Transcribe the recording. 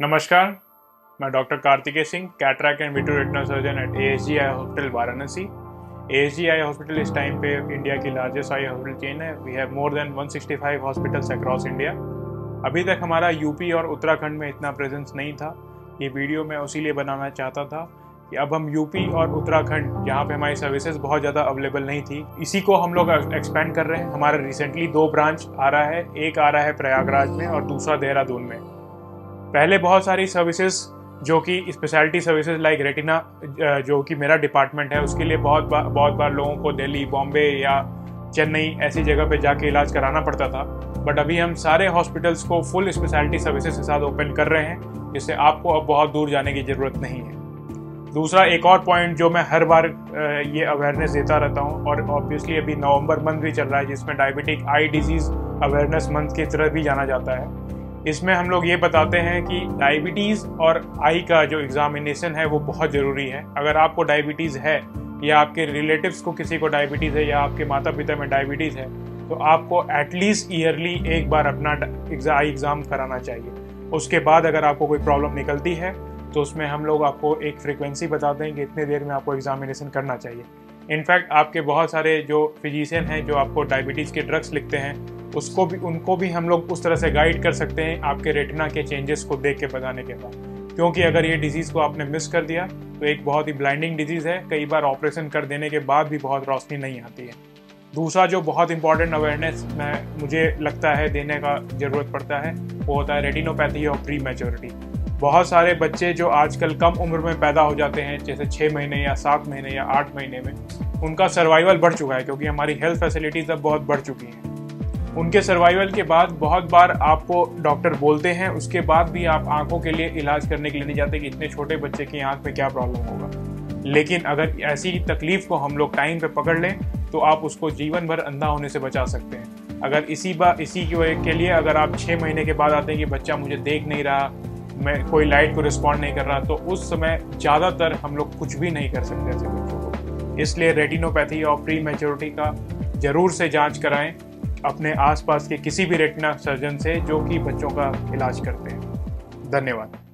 नमस्कार, मैं doctor Kartikeya Singh, cataract and vitreo retinal surgeon at ASGI hospital Varanasi. ASGI hospital इस time पे इंडिया की लार्जेस्ट आई हॉस्पिटल चेन है। We have more than 165 hospitals across India. अभी तक हमारा यूपी और उत्तराखंड में इतना प्रेजेंस नहीं था। ये वीडियो मैं उसी लिए बनाना चाहता था कि अब हम यूपी और उत्तराखंड, जहाँ पे हमारी सर्विसेज बहुत ज़्यादा अवेलेबल नहीं थी, इसी को हम लोग एक्सपेंड कर रहे हैं। हमारा रिसेंटली 2 ब्रांच आ रहा है, एक आ रहा है प्रयागराज में और दूसरा देहरादून में। पहले बहुत सारी सर्विसेज जो कि स्पेशलिटी सर्विसेज लाइक रेटिना, जो कि मेरा डिपार्टमेंट है, उसके लिए बहुत बार लोगों को दिल्ली, बॉम्बे या चेन्नई ऐसी जगह पे जाके इलाज कराना पड़ता था। बट अभी हम सारे हॉस्पिटल्स को फुल स्पेशलिटी सर्विसेज के साथ ओपन कर रहे हैं, जिससे आपको अब बहुत दूर जाने की ज़रूरत नहीं है। दूसरा एक और पॉइंट जो मैं हर बार ये अवेयरनेस देता रहता हूँ, और ऑब्वियसली अभी नवंबर मंथ भी चल रहा है, जिसमें diabetic eye disease awareness month की तरह भी जाना जाता है। इसमें हम लोग ये बताते हैं कि डायबिटीज़ और आई का जो एग्ज़ामिनेशन है वो बहुत ज़रूरी है। अगर आपको डायबिटीज़ है या आपके रिलेटिव्स को किसी को डायबिटीज़ है या आपके माता पिता में डायबिटीज़ है, तो आपको एटलीस्ट ईयरली एक बार अपना आई एग्ज़ाम कराना चाहिए। उसके बाद अगर आपको कोई प्रॉब्लम निकलती है तो उसमें हम लोग आपको एक फ्रिक्वेंसी बताते हैं कि इतने देर में आपको एग्ज़ामिनेशन करना चाहिए। इनफैक्ट आपके बहुत सारे जो फिजिशियन हैं जो आपको डायबिटीज़ के ड्रग्स लिखते हैं, उनको भी हम लोग उस तरह से गाइड कर सकते हैं आपके रेटिना के चेंजेस को देख के बताने के बाद। क्योंकि अगर ये डिजीज़ को आपने मिस कर दिया तो एक बहुत ही ब्लाइंडिंग डिजीज़ है, कई बार ऑपरेशन कर देने के बाद भी बहुत रोशनी नहीं आती है। दूसरा जो बहुत इंपॉर्टेंट अवेयरनेस मुझे लगता है देने का ज़रूरत पड़ता है वो होता है रेटिनोपैथी और प्रीमैच्योरिटी। बहुत सारे बच्चे जो आजकल कम उम्र में पैदा हो जाते हैं, जैसे 6 महीने या 7 महीने या 8 महीने में, उनका सर्वाइवल बढ़ चुका है क्योंकि हमारी हेल्थ फैसिलिटीज़ अब बहुत बढ़ चुकी हैं। उनके सर्वाइवल के बाद बहुत बार आपको डॉक्टर बोलते हैं, उसके बाद भी आप आंखों के लिए इलाज करने के लिए नहीं जाते कि इतने छोटे बच्चे की आंख में क्या प्रॉब्लम होगा। लेकिन अगर ऐसी तकलीफ को हम लोग टाइम पे पकड़ लें तो आप उसको जीवन भर अंधा होने से बचा सकते हैं। अगर इसी की वजह के लिए अगर आप 6 महीने के बाद आते हैं कि बच्चा मुझे देख नहीं रहा, मैं कोई लाइट को रिस्पॉन्ड नहीं कर रहा, तो उस समय ज़्यादातर हम लोग कुछ भी नहीं कर सकते ऐसे बच्चों को। इसलिए रेटिनोपैथी और प्रीमैच्योरिटी का ज़रूर से जाँच कराएँ अपने आसपास के किसी भी रेटिना सर्जन से जो कि बच्चों का इलाज करते हैं। धन्यवाद।